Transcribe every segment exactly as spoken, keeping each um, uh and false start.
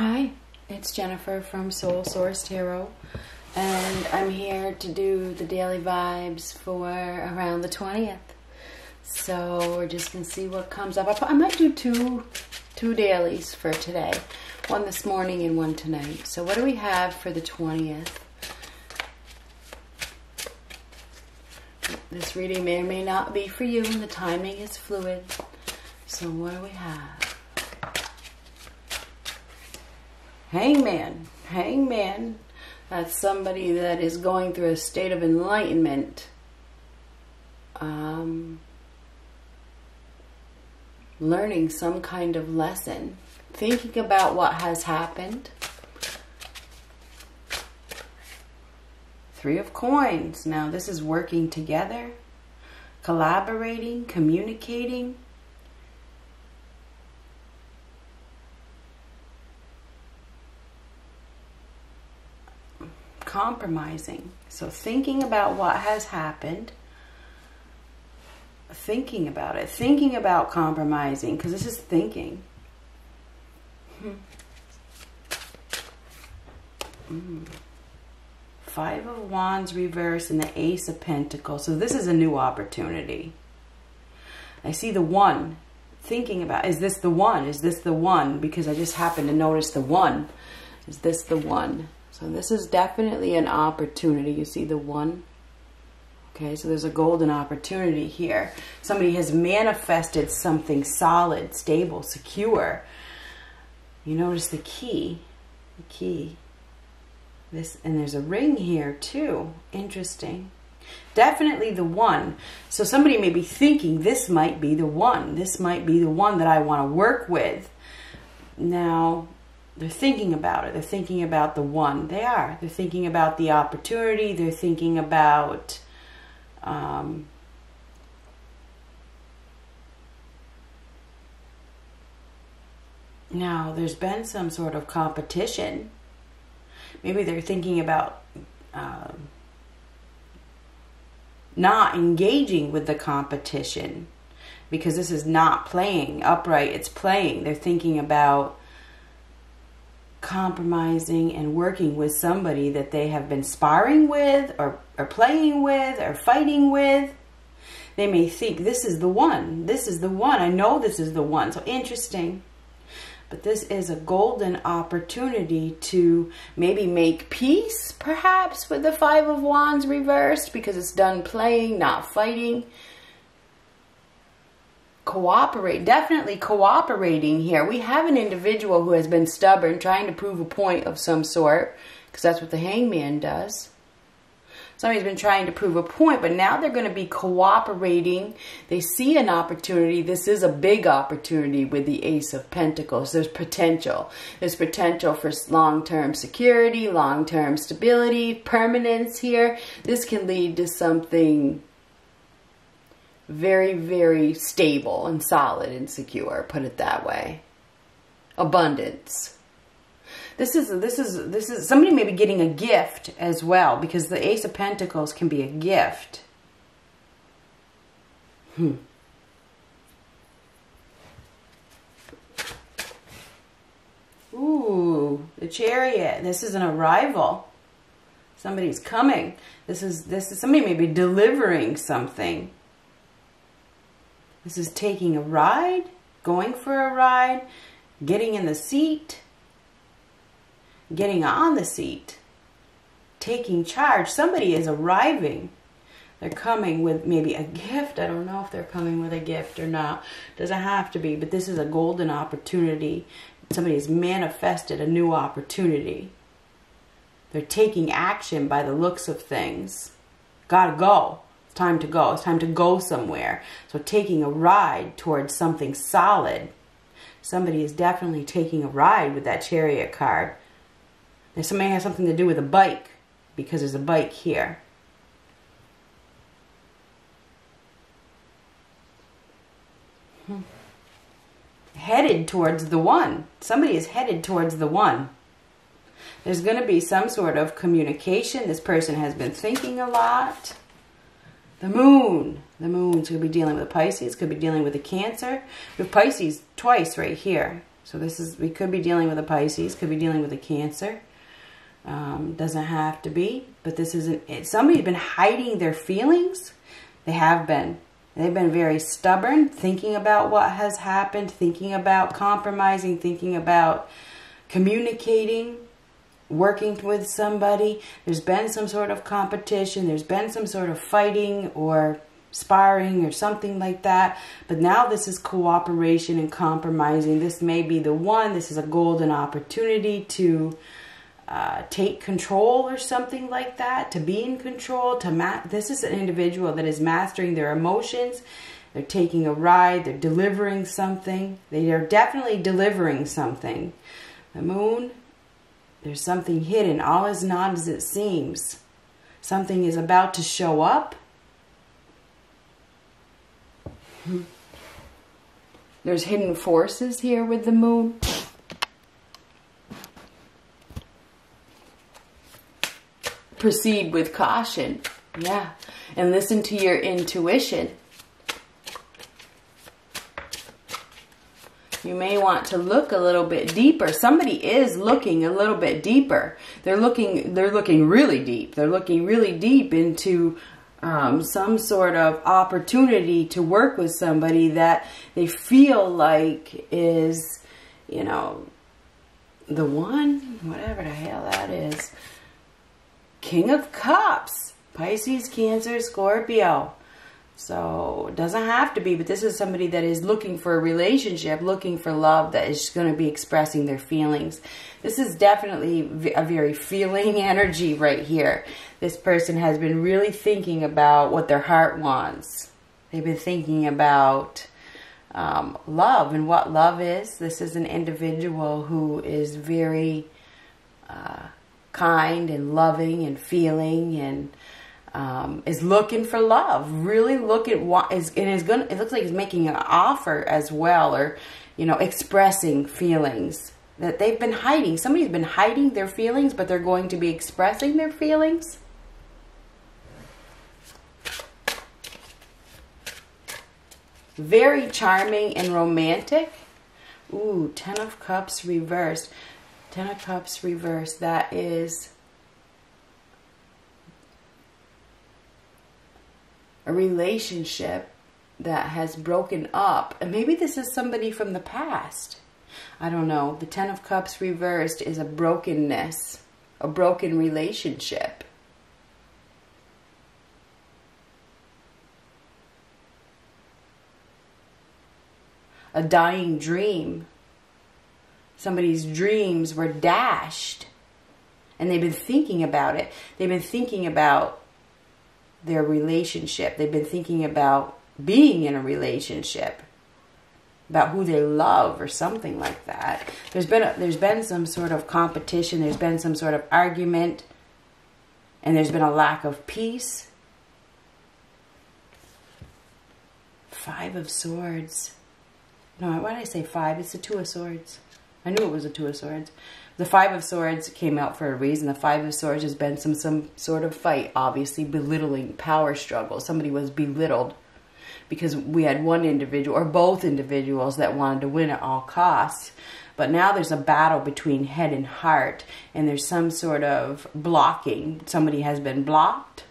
Hi, it's Jennifer from Soul Source Tarot, and I'm here to do the daily vibes for around the twentieth. So we're just gonna see what comes up. I might do two, two dailies for today, one this morning and one tonight. So what do we have for the twentieth? This reading may or may not be for you, and the timing is fluid. So what do we have? Hangman, hangman, that's somebody that is going through a state of enlightenment, um, learning some kind of lesson, thinking about what has happened. Three of coins, now this is working together, collaborating, communicating. Compromising. So thinking about what has happened, thinking about it, thinking about compromising, because this is thinking. Mm. Five of Wands reverse and the Ace of Pentacles. So this is a new opportunity. I see the one, thinking about, is this the one? Is this the one? Because I just happened to notice the one. Is this the one? So this is definitely an opportunity. You see the one? Okay, so there's a golden opportunity here. Somebody has manifested something solid, stable, secure. You notice the key, the key. This, and there's a ring here too. Interesting. Definitely the one. So somebody may be thinking this might be the one. This might be the one that I want to work with. Now, they're thinking about it. They're thinking about the one. They are. They're thinking about the opportunity. They're thinking about um, now there's been some sort of competition. Maybe they're thinking about um, not engaging with the competition, because this is not playing upright. It's playing. They're thinking about compromising and working with somebody that they have been sparring with, or, or playing with, or fighting with. They may think this is the one. This is the one. I know this is the one. So interesting. But this is a golden opportunity to maybe make peace, perhaps, with the Five of Wands reversed, because it's done playing, not fighting. Cooperate, definitely cooperating here. We have an individual who has been stubborn, trying to prove a point of some sort, because that's what the hangman does. Somebody's been trying to prove a point, but now they're going to be cooperating. They see an opportunity. This is a big opportunity with the Ace of Pentacles. There's potential. There's potential for long-term security, long-term stability, permanence here. This can lead to something very, very stable and solid and secure, put it that way. Abundance. This is, this is, this is, somebody may be getting a gift as well, because the Ace of Pentacles can be a gift. Hmm. Ooh, the Chariot. This is an arrival. Somebody's coming. This is, this is, somebody may be delivering something. This is taking a ride, going for a ride, getting in the seat, getting on the seat, taking charge. Somebody is arriving. They're coming with maybe a gift. I don't know if they're coming with a gift or not. Doesn't have to be, but this is a golden opportunity. Somebody has manifested a new opportunity. They're taking action by the looks of things. Gotta go. Time to go. It's time to go somewhere. So taking a ride towards something solid. Somebody is definitely taking a ride with that Chariot card. And somebody has something to do with a bike, because there's a bike here. Hmm. Headed towards the one. Somebody is headed towards the one. There's going to be some sort of communication. This person has been thinking a lot. The moon. The moon could be dealing with a Pisces, could be dealing with a Cancer. With Pisces twice right here. So this is, we could be dealing with a Pisces, could be dealing with a Cancer. Um, doesn't have to be, but this isn't it. Somebody's been hiding their feelings. They have been. They've been very stubborn, thinking about what has happened, thinking about compromising, thinking about communicating, working with somebody. There's been some sort of competition. There's been some sort of fighting or sparring or something like that. But now this is cooperation and compromising. This may be the one. This is a golden opportunity to uh, take control or something like that, to be in control. To ma This is an individual that is mastering their emotions. They're taking a ride. They're delivering something. They are definitely delivering something. The moon, there's something hidden. All is not as it seems. Something is about to show up. There's hidden forces here with the moon. Proceed with caution. Yeah. And listen to your intuition. You may want to look a little bit deeper. Somebody is looking a little bit deeper. They're looking, they're looking really deep. They're looking really deep into Um, some sort of opportunity to work with somebody that they feel like is, you know, the one, whatever the hell that is. King of Cups, Pisces, Cancer, Scorpio. So it doesn't have to be, but this is somebody that is looking for a relationship, looking for love, that is going to be expressing their feelings. This is definitely a very feeling energy right here. This person has been really thinking about what their heart wants. They've been thinking about um, love and what love is. This is an individual who is very uh, kind and loving and feeling and um, is looking for love. Really looking, want, is, and is gonna, it looks like he's making an offer as well, or, you know, expressing feelings that they've been hiding. Somebody's been hiding their feelings, but they're going to be expressing their feelings. Very charming and romantic. Ooh, Ten of Cups reversed. Ten of Cups reversed. That is a relationship that has broken up. And maybe this is somebody from the past. I don't know. The Ten of Cups reversed is a brokenness, a broken relationship. A dying dream. Somebody's dreams were dashed, and they've been thinking about it. They've been thinking about their relationship. They've been thinking about being in a relationship, about who they love or something like that. There's been a, there's been some sort of competition. There's been some sort of argument. And there's been a lack of peace. Five of Swords. No, why did I say five? It's the Two of Swords. I knew it was the Two of Swords. The Five of Swords came out for a reason. The Five of Swords has been some, some sort of fight, obviously, belittling, power struggle. Somebody was belittled. Because we had one individual or both individuals that wanted to win at all costs. But now there's a battle between head and heart. And there's some sort of blocking. Somebody has been blocked.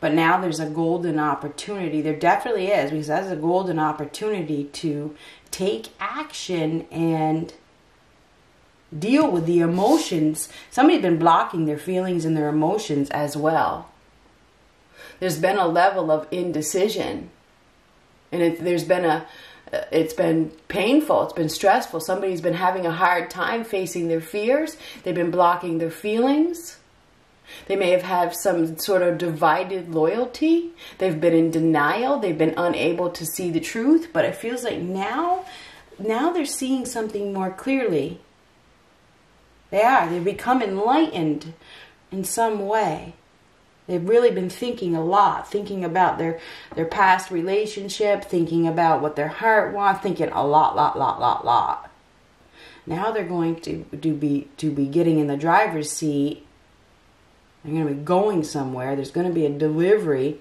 But now there's a golden opportunity. There definitely is. Because that's a golden opportunity to take action and deal with the emotions. Somebody's been blocking their feelings and their emotions as well. There's been a level of indecision. And it, there's been a, it's been painful. It's been stressful. Somebody's been having a hard time facing their fears. They've been blocking their feelings. They may have had some sort of divided loyalty. They've been in denial. They've been unable to see the truth. But it feels like now, now they're seeing something more clearly. They are. They've become enlightened in some way. They've really been thinking a lot, thinking about their, their past relationship, thinking about what their heart wants, thinking a lot, lot, lot, lot, lot. Now they're going to, to, be, to be getting in the driver's seat. They're going to be going somewhere. There's going to be a delivery.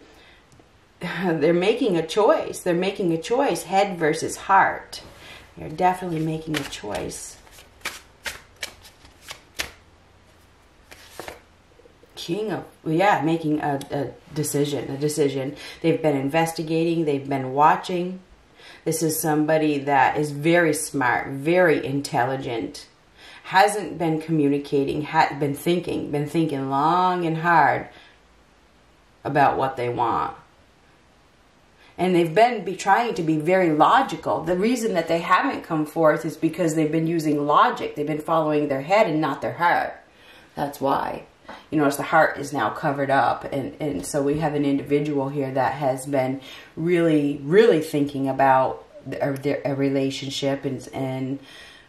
they're making a choice. They're making a choice, head versus heart. They're definitely making a choice. King of, yeah, making a, a decision, a decision. They've been investigating, they've been watching. This is somebody that is very smart, very intelligent, hasn't been communicating, had been thinking, been thinking long and hard about what they want. And they've been be trying to be very logical. The reason that they haven't come forth is because they've been using logic. They've been following their head and not their heart. That's why. You notice the heart is now covered up. And, and so we have an individual here that has been really, really thinking about their, a relationship and, and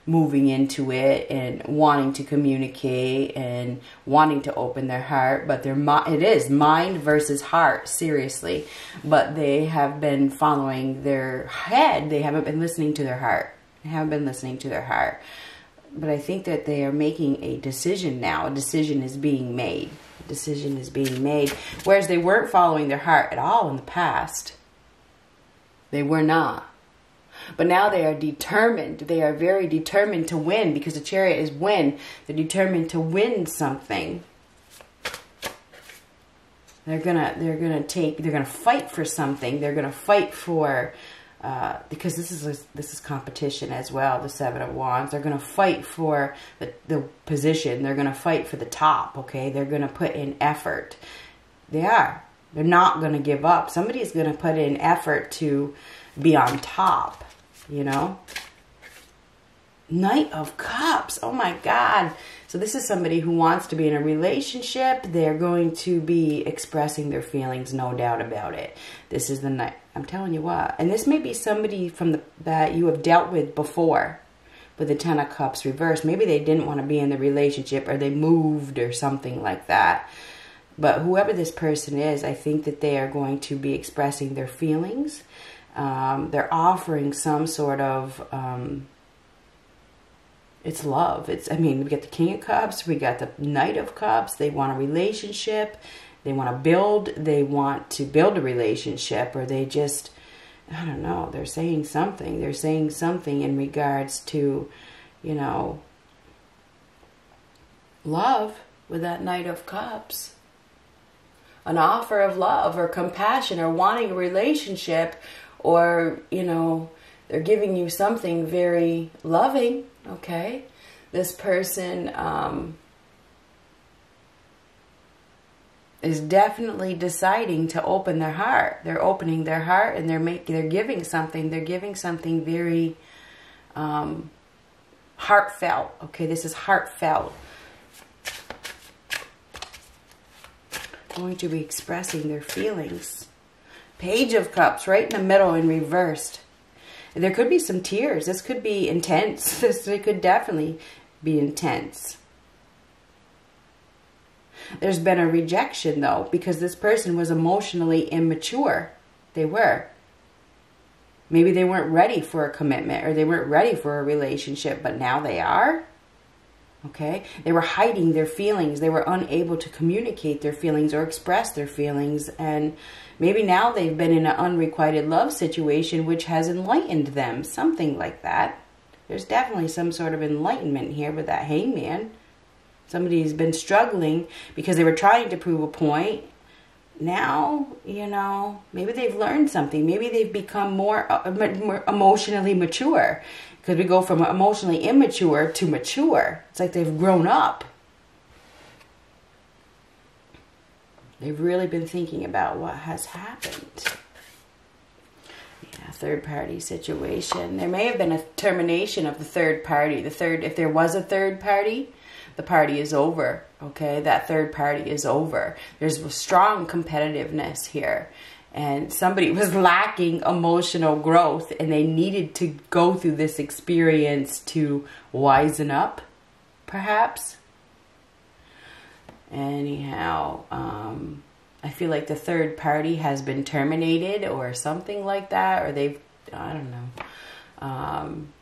moving into it and wanting to communicate and wanting to open their heart, but their it is mind versus heart, seriously. But they have been following their head. They haven't been listening to their heart. They haven't been listening to their heart. But I think that they are making a decision now. A decision is being made. A decision is being made. Whereas they weren't following their heart at all in the past. They were not. But now they are determined. They are very determined to win, because the chariot is win. They're determined to win something. They're gonna, they're gonna take, they're gonna fight for something. They're gonna fight for, uh, because this is this is competition as well. The Seven of Wands. They're gonna fight for the the position. They're gonna fight for the top. Okay, they're gonna put in effort. They are. They're not gonna give up. Somebody's gonna put in effort to be on top. You know, Knight of Cups. Oh my God. So this is somebody who wants to be in a relationship. They're going to be expressing their feelings, no doubt about it. This is the Knight. I'm telling you what. And this may be somebody from the, that you have dealt with before, with the Ten of Cups reversed. Maybe they didn't want to be in the relationship, or they moved or something like that. But whoever this person is, I think that they are going to be expressing their feelings. Um, they're offering some sort of, um, it's love. It's, I mean, we got the King of Cups, we got the Knight of Cups. They want a relationship. They want to build, they want to build a relationship, or they just, I don't know, they're saying something. They're saying something in regards to, you know, love with that Knight of Cups. An offer of love or compassion, or wanting a relationship. Or, you know, they're giving you something very loving, okay? This person um, is definitely deciding to open their heart. They're opening their heart, and they're making, they're giving something. They're giving something very um, heartfelt, okay? This is heartfelt. Going to be expressing their feelings. Page of Cups, right in the middle and reversed. There could be some tears. This could be intense. This could definitely be intense. There's been a rejection, though, because this person was emotionally immature. They were. Maybe they weren't ready for a commitment, or they weren't ready for a relationship, but now they are. Okay? They were hiding their feelings. They were unable to communicate their feelings or express their feelings. And maybe now they've been in an unrequited love situation, which has enlightened them. Something like that. There's definitely some sort of enlightenment here with that Hangman. Somebody's been struggling because they were trying to prove a point. Now, you know, maybe they've learned something. Maybe they've become more emotionally mature. Because we go from emotionally immature to mature. It's like they've grown up. They've really been thinking about what has happened. Yeah, third party situation. There may have been a termination of the third party. The third, if there was a third party, the party is over. Okay, that third party is over. There's strong competitiveness here. And somebody was lacking emotional growth, and they needed to go through this experience to wisen up, perhaps. Anyhow, um, I feel like the third party has been terminated or something like that. Or they've, I don't know. Um,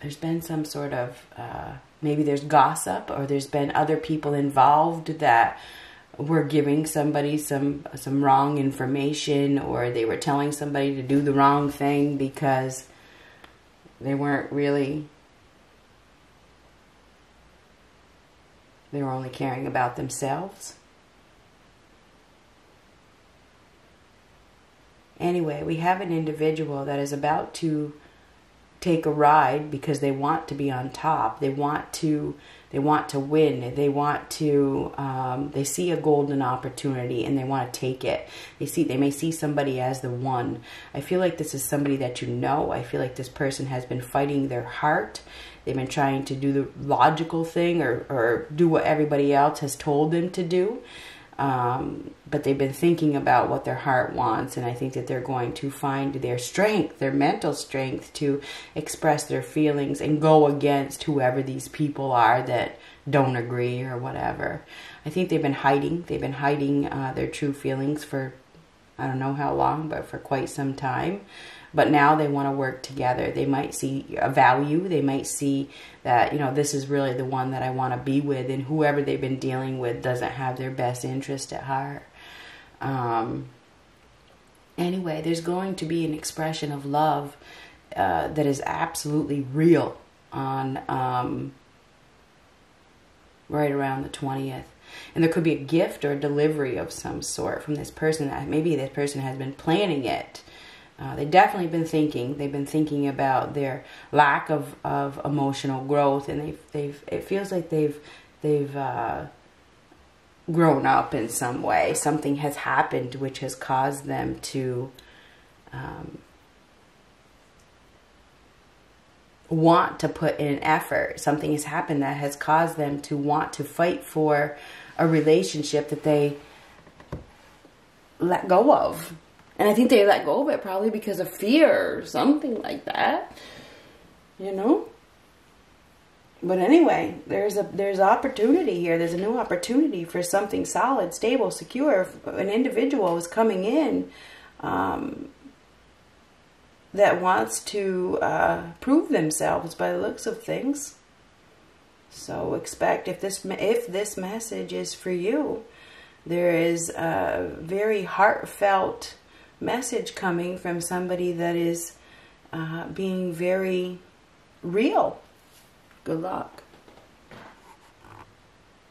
there's been some sort of, uh, maybe there's gossip, or there's been other people involved that were giving somebody some some wrong information, or they were telling somebody to do the wrong thing because they weren't really, they were only caring about themselves. Anyway, we have an individual that is about to take a ride because they want to be on top. They want to, they want to win. They want to, um, they see a golden opportunity and they want to take it. They see, they may see somebody as the one. I feel like this is somebody that you know. I feel like this person has been fighting their heart. They've been trying to do the logical thing, or, or do what everybody else has told them to do. Um, but they've been thinking about what their heart wants, and I think that they're going to find their strength, their mental strength, to express their feelings and go against whoever these people are that don't agree or whatever. I think they've been hiding. They've been hiding uh, their true feelings for, I don't know how long, but for quite some time. But now they want to work together. They might see a value. They might see that, you know, this is really the one that I want to be with, and whoever they've been dealing with doesn't have their best interest at heart. Um, anyway, there's going to be an expression of love uh, that is absolutely real on um, right around the twentieth. And there could be a gift or a delivery of some sort from this person. That maybe this person has been planning it. Uh, they've definitely been thinking. They've been thinking about their lack of, of emotional growth, and they've they've. It feels like they've they've uh, grown up in some way. Something has happened which has caused them to um, want to put in effort. Something has happened that has caused them to want to fight for a relationship that they let go of. And I think they let go of it probably because of fear or something like that, you know? But anyway, there's a there's opportunity here. There's a new opportunity for something solid, stable, secure. An individual is coming in um, that wants to uh, prove themselves by the looks of things. So expect, if this, if this message is for you, there is a very heartfelt message coming from somebody that is uh, being very real. Good luck.